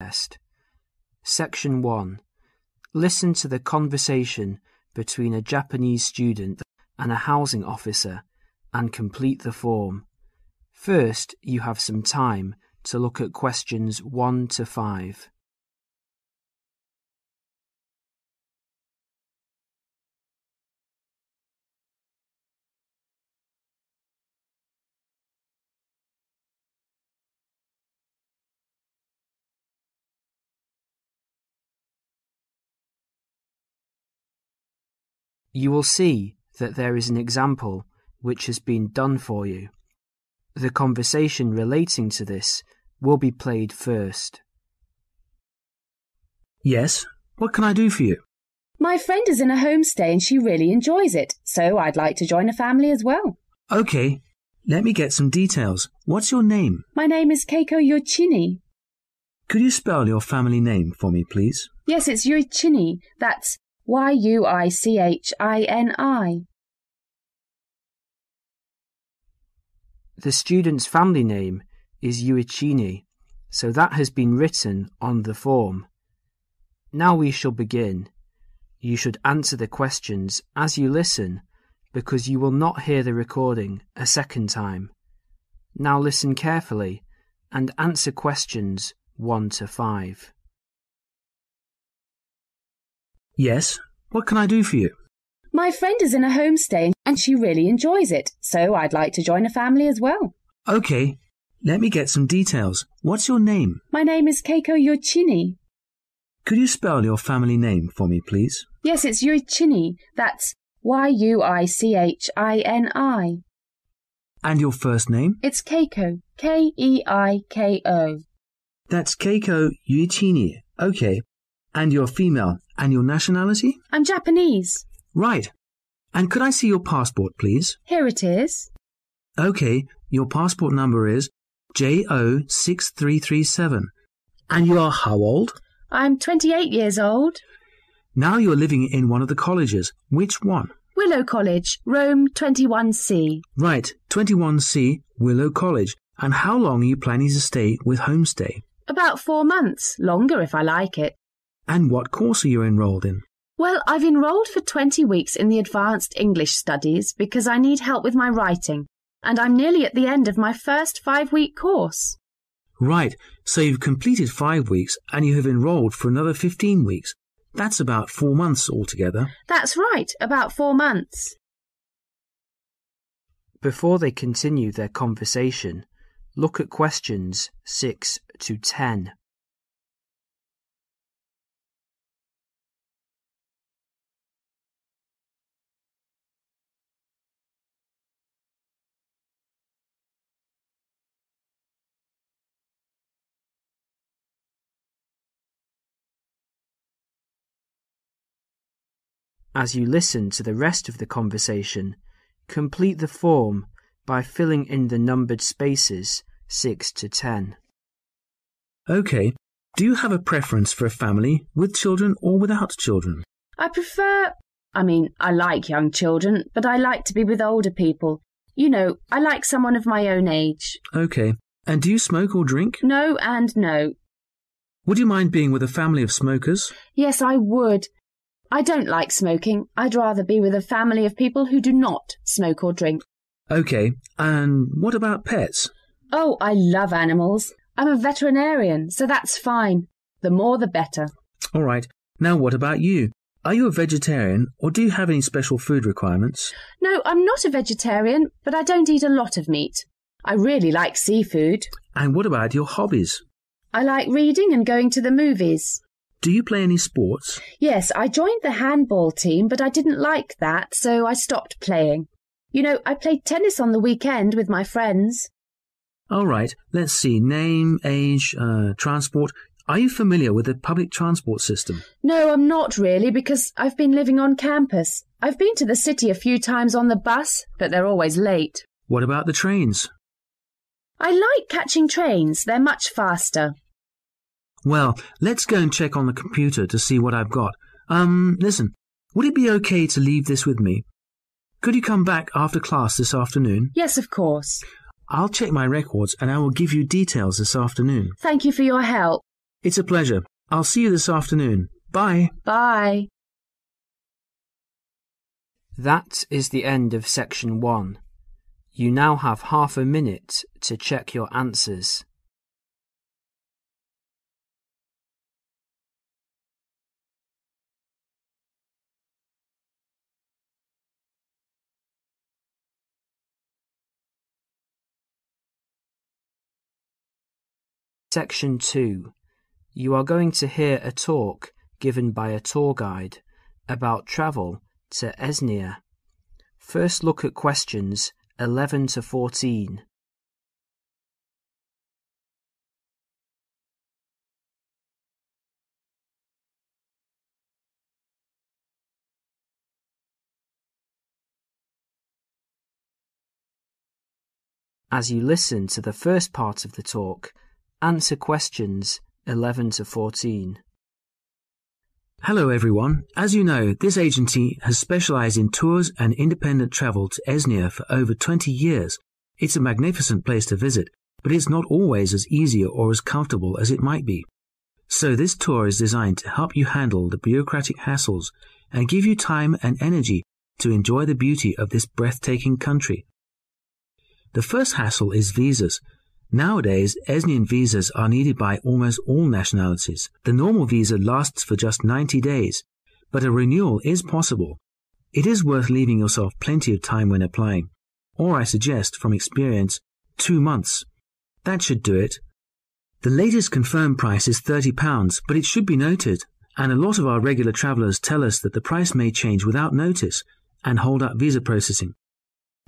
Test. Section 1. Listen to the conversation between a Japanese student and a housing officer and complete the form. First, you have some time to look at questions 1 to 5. You will see that there is an example which has been done for you. The conversation relating to this will be played first. Yes, what can I do for you? My friend is in a homestay and she really enjoys it, so I'd like to join a family as well. Okay, let me get some details. What's your name? My name is Keiko Yuichini. Could you spell your family name for me, please? Yes, it's Yuichini. That's Yuichini. The student's family name is Yuichini, so that has been written on the form. Now we shall begin. You should answer the questions as you listen, because you will not hear the recording a second time. Now listen carefully and answer questions 1 to 5. Yes, what can I do for you? My friend is in a homestay and she really enjoys it, so I'd like to join a family as well. Okay, let me get some details. What's your name? My name is Keiko Yuichini. Could you spell your family name for me, please? Yes, it's Yuichini. That's Yuichini. And your first name? It's Keiko. Keiko. That's Keiko Yuichini. Okay. And you're female, and your nationality? I'm Japanese. Right. And could I see your passport, please? Here it is. Okay, your passport number is JO6337. And you are how old? I'm 28 years old. Now you're living in one of the colleges. Which one? Willow College, Rome 21C. Right, 21C, Willow College. And how long are you planning to stay with homestay? About 4 months, longer if I like it. And what course are you enrolled in? Well, I've enrolled for 20 weeks in the Advanced English Studies because I need help with my writing, and I'm nearly at the end of my first 5-week course. Right, so you've completed 5 weeks and you have enrolled for another 15 weeks. That's about 4 months altogether. That's right, about 4 months. Before they continue their conversation, look at questions 6 to 10. As you listen to the rest of the conversation, complete the form by filling in the numbered spaces 6 to 10. OK. Do you have a preference for a family with children or without children? I like young children, but I like to be with older people. You know, I like someone of my own age. OK. And do you smoke or drink? No and no. Would you mind being with a family of smokers? Yes, I would. I don't like smoking. I'd rather be with a family of people who do not smoke or drink. OK, and what about pets? Oh, I love animals. I'm a veterinarian, so that's fine. The more the better. All right. Now what about you? Are you a vegetarian or do you have any special food requirements? No, I'm not a vegetarian, but I don't eat a lot of meat. I really like seafood. And what about your hobbies? I like reading and going to the movies. Do you play any sports? Yes, I joined the handball team, but I didn't like that, so I stopped playing. You know, I played tennis on the weekend with my friends. All right, let's see. Name, age, transport. Are you familiar with the public transport system? No, I'm not really, because I've been living on campus. I've been to the city a few times on the bus, but they're always late. What about the trains? I like catching trains. They're much faster. Well, let's go and check on the computer to see what I've got. Listen, would it be okay to leave this with me? Could you come back after class this afternoon? Yes, of course. I'll check my records and I will give you details this afternoon. Thank you for your help. It's a pleasure. I'll see you this afternoon. Bye. Bye. That is the end of section 1. You now have half a minute to check your answers. Section 2. You are going to hear a talk given by a tour guide about travel to Esnian. First look at questions 11 to 14. As you listen to the first part of the talk, answer questions 11 to 14. Hello everyone. As you know, this agency has specialised in tours and independent travel to Esnian for over 20 years. It's a magnificent place to visit, but it's not always as easy or as comfortable as it might be. So this tour is designed to help you handle the bureaucratic hassles and give you time and energy to enjoy the beauty of this breathtaking country. The first hassle is visas. Nowadays, Esnian visas are needed by almost all nationalities. The normal visa lasts for just 90 days, but a renewal is possible. It is worth leaving yourself plenty of time when applying, or I suggest, from experience, 2 months. That should do it. The latest confirmed price is £30, but it should be noted, and a lot of our regular travellers tell us that the price may change without notice and hold up visa processing.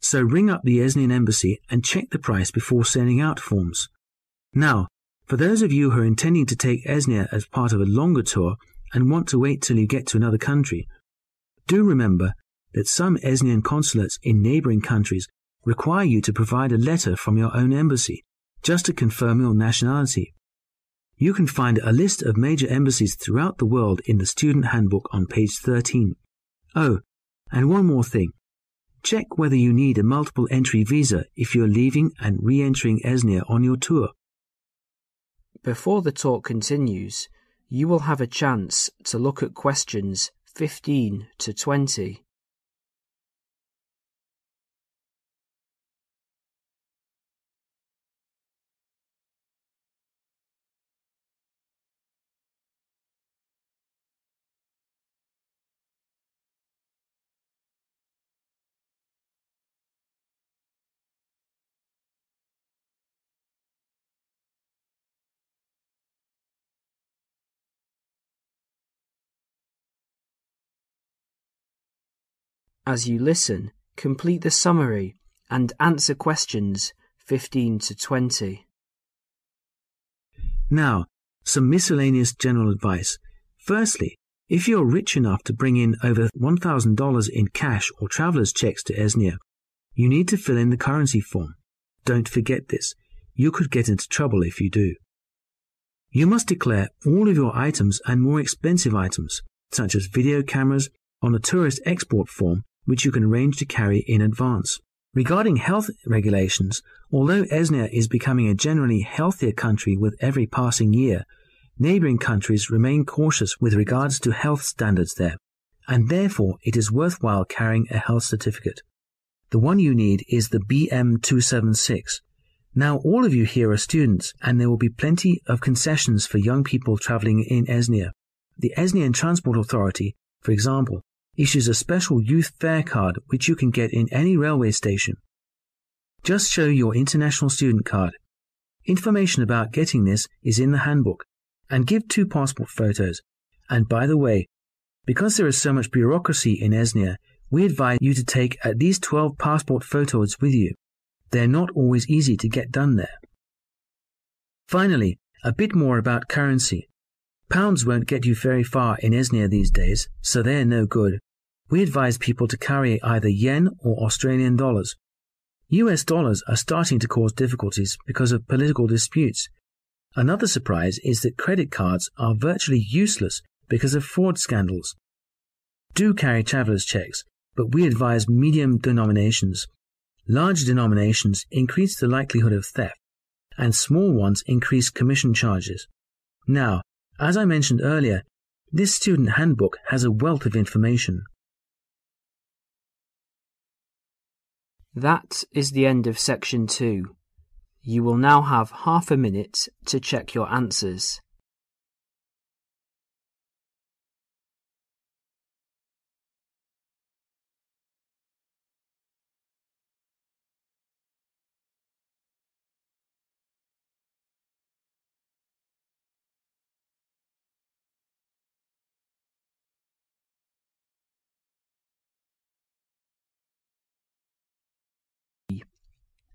So ring up the Esnian embassy and check the price before sending out forms. Now, for those of you who are intending to take Esnian as part of a longer tour and want to wait till you get to another country, do remember that some Esnian consulates in neighbouring countries require you to provide a letter from your own embassy, just to confirm your nationality. You can find a list of major embassies throughout the world in the student handbook on page 13. Oh, and one more thing. Check whether you need a multiple entry visa if you're leaving and re-entering Esnian on your tour. Before the talk continues, you will have a chance to look at questions 15 to 20. As you listen, complete the summary and answer questions 15 to 20. Now, some miscellaneous general advice. Firstly, if you're rich enough to bring in over $1,000 in cash or traveller's checks to Esnian, you need to fill in the currency form. Don't forget this. You could get into trouble if you do. You must declare all of your items and more expensive items, such as video cameras, on a tourist export form which you can arrange to carry in advance. Regarding health regulations, although Esnian is becoming a generally healthier country with every passing year, neighbouring countries remain cautious with regards to health standards there, and therefore it is worthwhile carrying a health certificate. The one you need is the BM276. Now all of you here are students, and there will be plenty of concessions for young people travelling in Esnian. The Esnian Transport Authority, for example, issues a special youth fare card which you can get in any railway station. Just show your international student card. Information about getting this is in the handbook, and give 2 passport photos. And by the way, because there is so much bureaucracy in Esnian, we advise you to take at least 12 passport photos with you. They're not always easy to get done there. Finally, a bit more about currency. Pounds won't get you very far in Esnian these days, so they're no good. We advise people to carry either yen or Australian dollars. US dollars are starting to cause difficulties because of political disputes. Another surprise is that credit cards are virtually useless because of fraud scandals. Do carry traveller's checks, but we advise medium denominations. Large denominations increase the likelihood of theft, and small ones increase commission charges. Now, as I mentioned earlier, this student handbook has a wealth of information. That is the end of Section 2. You will now have half a minute to check your answers.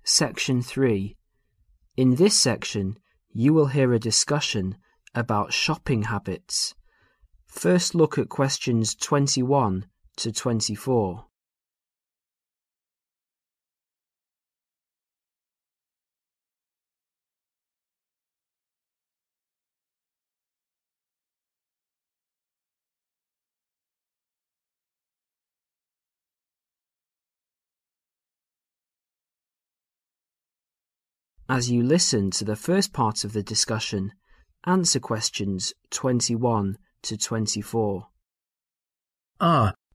Section 3. In this section, you will hear a discussion about shopping habits. First look at questions 21 to 24. As you listen to the first part of the discussion, answer questions 21 to 24.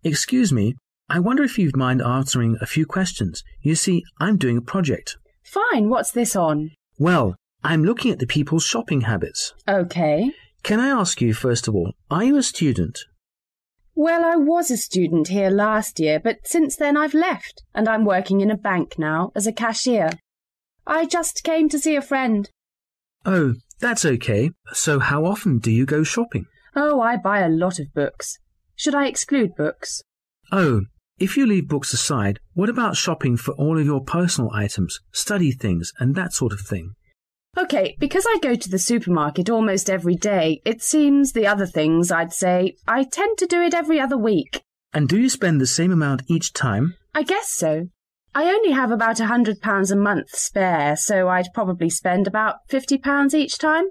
Excuse me, I wonder if you'd mind answering a few questions. You see, I'm doing a project. Fine, what's this on? Well, I'm looking at the people's shopping habits. Okay. Can I ask you, first of all, are you a student? Well, I was a student here last year, but since then I've left, and I'm working in a bank now as a cashier. I just came to see a friend. Oh, that's okay. So how often do you go shopping? Oh, I buy a lot of books. Should I exclude books? Oh, if you leave books aside, what about shopping for all of your personal items, study things and that sort of thing? Okay, because I go to the supermarket almost every day, it seems the other things I'd say, I tend to do it every other week. And do you spend the same amount each time? I guess so. I only have about £100 a month spare, so I'd probably spend about £50 each time.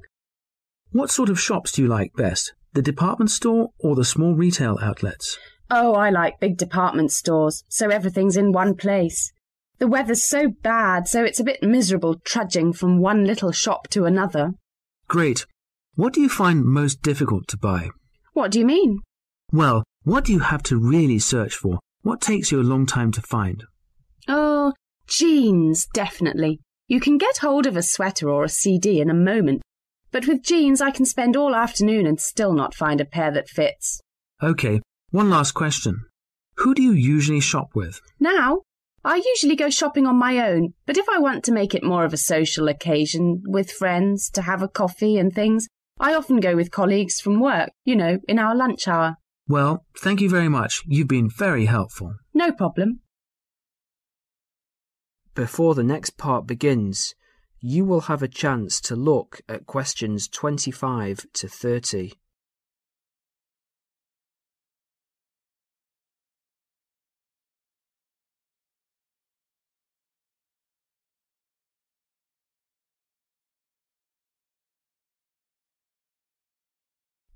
What sort of shops do you like best? The department store or the small retail outlets? Oh, I like big department stores, so everything's in one place. The weather's so bad, so it's a bit miserable trudging from one little shop to another. Great. What do you find most difficult to buy? What do you mean? Well, what do you have to really search for? What takes you a long time to find? Oh, jeans, definitely. You can get hold of a sweater or a CD in a moment, but with jeans I can spend all afternoon and still not find a pair that fits. OK, one last question. Who do you usually shop with? Now, I usually go shopping on my own, but if I want to make it more of a social occasion with friends, to have a coffee and things, I often go with colleagues from work, you know, in our lunch hour. Well, thank you very much. You've been very helpful. No problem. Before the next part begins, you will have a chance to look at questions 25 to 30.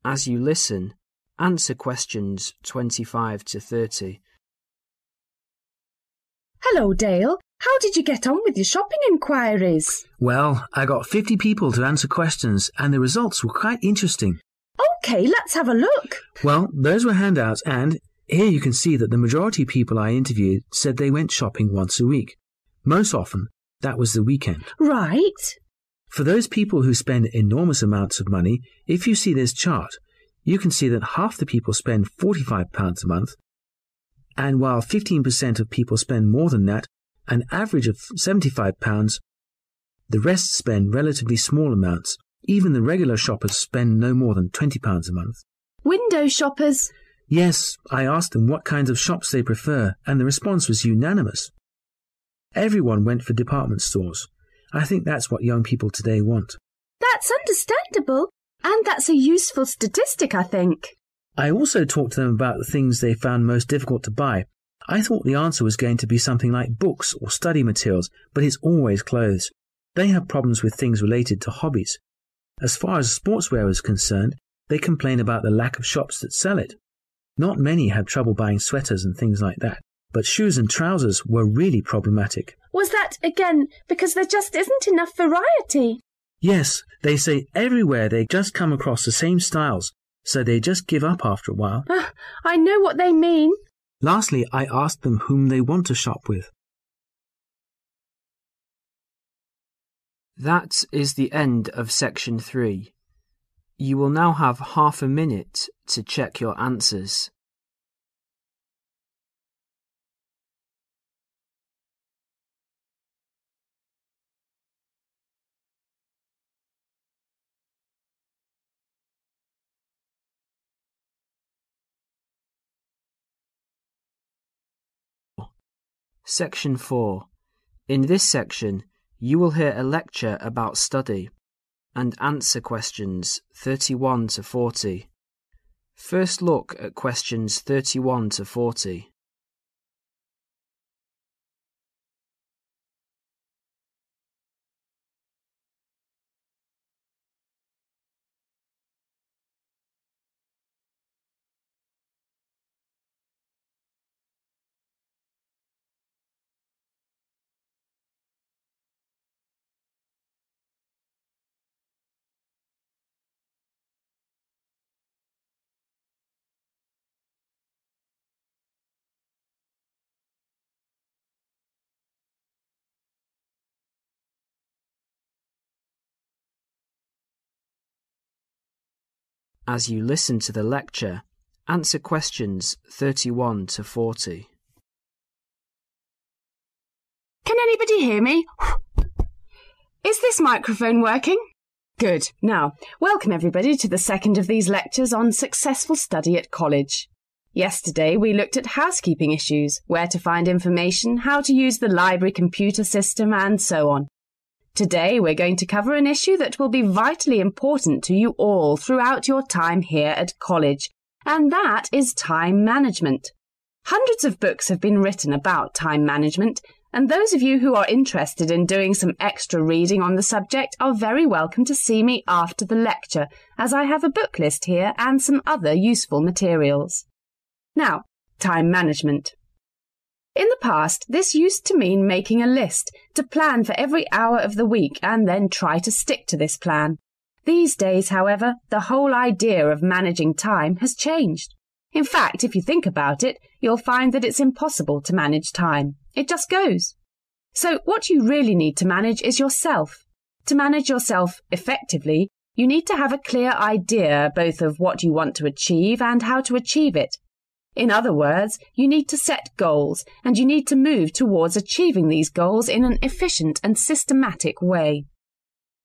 As you listen, answer questions 25 to 30. Hello, Dale. How did you get on with your shopping inquiries? Well, I got 50 people to answer questions and the results were quite interesting. OK, let's have a look. Well, those were handouts and here you can see that the majority of people I interviewed said they went shopping once a week. Most often, that was the weekend. Right. For those people who spend enormous amounts of money, if you see this chart, you can see that half the people spend £45 a month, and while 15% of people spend more than that, an average of £75, the rest spend relatively small amounts. Even the regular shoppers spend no more than £20 a month. Window shoppers? Yes, I asked them what kinds of shops they prefer, and the response was unanimous. Everyone went for department stores. I think that's what young people today want. That's understandable, and that's a useful statistic, I think. I also talked to them about the things they found most difficult to buy. I thought the answer was going to be something like books or study materials, but it's always clothes. They have problems with things related to hobbies. As far as sportswear is concerned, they complain about the lack of shops that sell it. Not many had trouble buying sweaters and things like that, but shoes and trousers were really problematic. Was that, again, because there just isn't enough variety? Yes, they say everywhere they just come across the same styles, so they just give up after a while. I know what they mean. Lastly, I asked them whom they want to shop with. That is the end of Section 3. You will now have half a minute to check your answers. Section 4. In this section, you will hear a lecture about study and answer questions 31 to 40. First look at questions 31 to 40. As you listen to the lecture, answer questions 31 to 40. Can anybody hear me? Is this microphone working? Good. Now, welcome everybody to the second of these lectures on successful study at college. Yesterday we looked at housekeeping issues, where to find information, how to use the library computer system and so on. Today we're going to cover an issue that will be vitally important to you all throughout your time here at college, and that is time management. Hundreds of books have been written about time management, and those of you who are interested in doing some extra reading on the subject are very welcome to see me after the lecture, as I have a book list here and some other useful materials. Now, time management. In the past, this used to mean making a list, to plan for every hour of the week and then try to stick to this plan. These days, however, the whole idea of managing time has changed. In fact, if you think about it, you'll find that it's impossible to manage time. It just goes. So what you really need to manage is yourself. To manage yourself effectively, you need to have a clear idea both of what you want to achieve and how to achieve it. In other words, you need to set goals, and you need to move towards achieving these goals in an efficient and systematic way.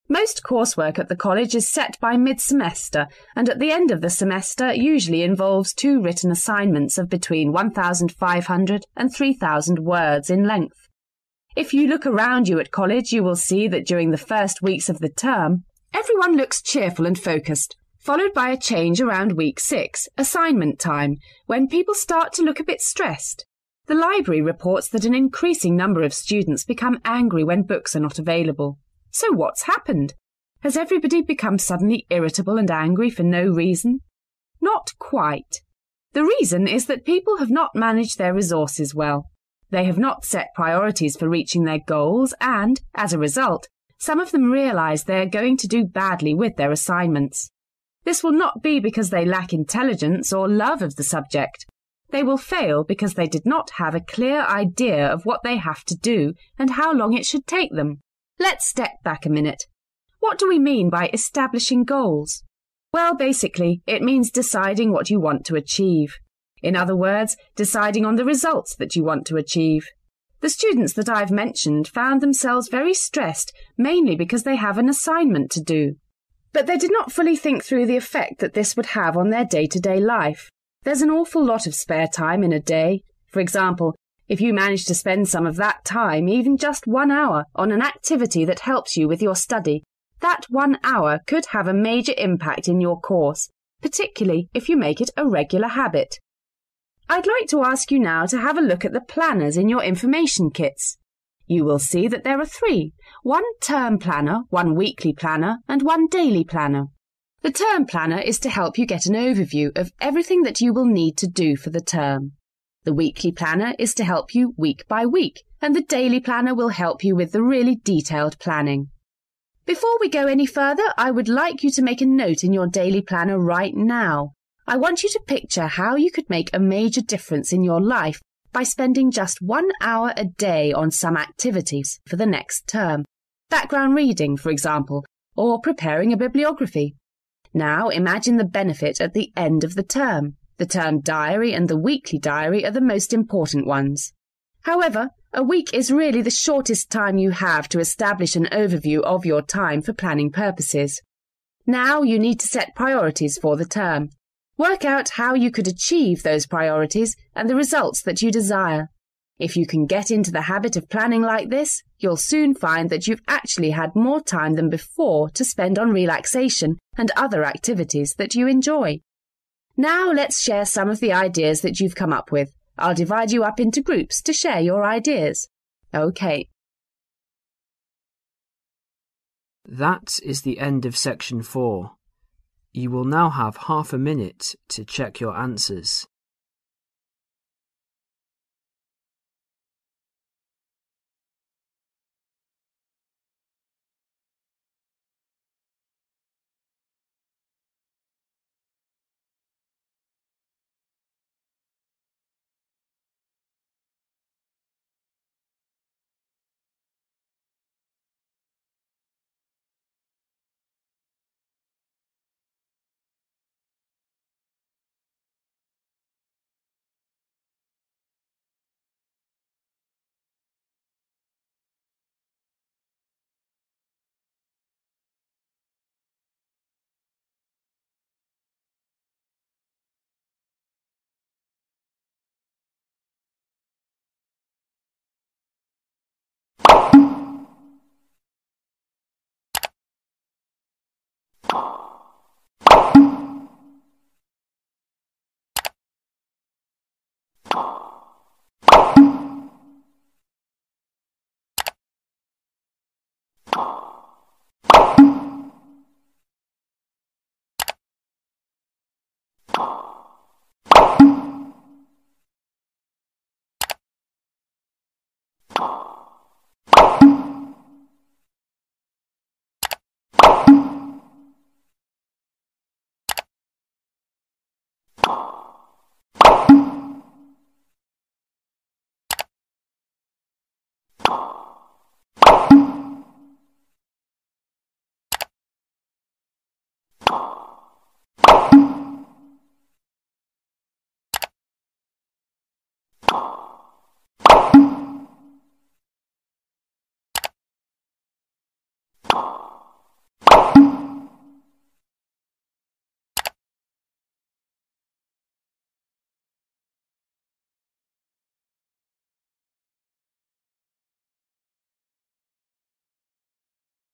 Most coursework at the college is set by mid-semester, and at the end of the semester usually involves two written assignments of between 1,500 and 3,000 words in length. If you look around you at college, you will see that during the first weeks of the term, everyone looks cheerful and focused, followed by a change around week 6, assignment time, when people start to look a bit stressed. The library reports that an increasing number of students become angry when books are not available. So what's happened? Has everybody become suddenly irritable and angry for no reason? Not quite. The reason is that people have not managed their resources well. They have not set priorities for reaching their goals and, as a result, some of them realise they are going to do badly with their assignments. This will not be because they lack intelligence or love of the subject. They will fail because they did not have a clear idea of what they have to do and how long it should take them. Let's step back a minute. What do we mean by establishing goals? Well, basically, it means deciding what you want to achieve. In other words, deciding on the results that you want to achieve. The students that I've mentioned found themselves very stressed, mainly because they have an assignment to do. But they did not fully think through the effect that this would have on their day-to-day life. There's an awful lot of spare time in a day. For example, if you manage to spend some of that time, even just 1 hour, on an activity that helps you with your study, that 1 hour could have a major impact in your course, particularly if you make it a regular habit. I'd like to ask you now to have a look at the planners in your information kits. You will see that there are three, one term planner, one weekly planner and one daily planner. The term planner is to help you get an overview of everything that you will need to do for the term. The weekly planner is to help you week by week, and the daily planner will help you with the really detailed planning. Before we go any further, I would like you to make a note in your daily planner right now. I want you to picture how you could make a major difference in your life by spending just 1 hour a day on some activities for the next term. Background reading, for example, or preparing a bibliography. Now imagine the benefit at the end of the term. The term diary and the weekly diary are the most important ones. However, a week is really the shortest time you have to establish an overview of your time for planning purposes. Now you need to set priorities for the term. Work out how you could achieve those priorities and the results that you desire. If you can get into the habit of planning like this, you'll soon find that you've actually had more time than before to spend on relaxation and other activities that you enjoy. Now let's share some of the ideas that you've come up with. I'll divide you up into groups to share your ideas. Okay. That is the end of section 4. You will now have half a minute to check your answers.